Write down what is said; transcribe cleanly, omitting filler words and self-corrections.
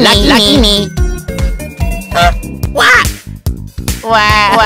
Lucky me. What? Wow.